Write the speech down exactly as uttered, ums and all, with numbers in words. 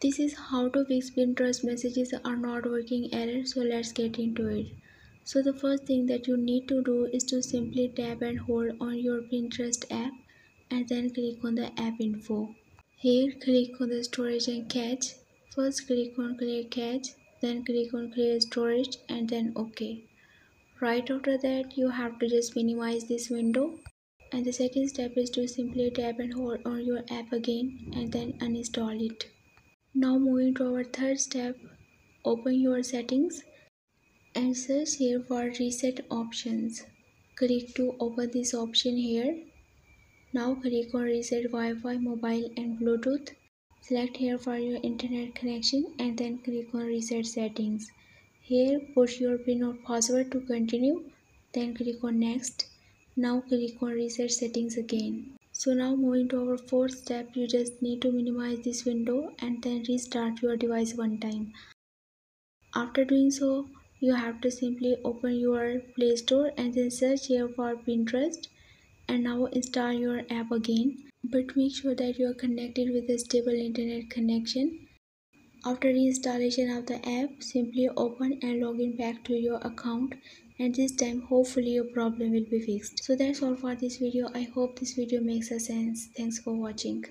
This is how to fix Pinterest messages are not working error, so let's get into it. So the first thing that you need to do is to simply tap and hold on your Pinterest app and then click on the app info. Here click on the storage and cache. First click on clear cache, then click on clear storage and then OK. Right after that you have to just minimize this window. And the second step is to simply tap and hold on your app again and then uninstall it. Now moving to our third step, open your settings and search here for reset options. Click to open this option here. Now click on reset Wi-Fi, mobile and Bluetooth. Select here for your internet connection and then click on reset settings. Here push your PIN or password to continue, then click on next. Now click on reset settings again. So now moving to our fourth step, you just need to minimize this window and then restart your device one time. After doing so, you have to simply open your Play Store and then search here for Pinterest and now install your app again. But make sure that you are connected with a stable internet connection. After the installation of the app, simply open and log in back to your account. And this time hopefully your problem will be fixed. So that's all for this video. I hope this video makes a sense. Thanks for watching.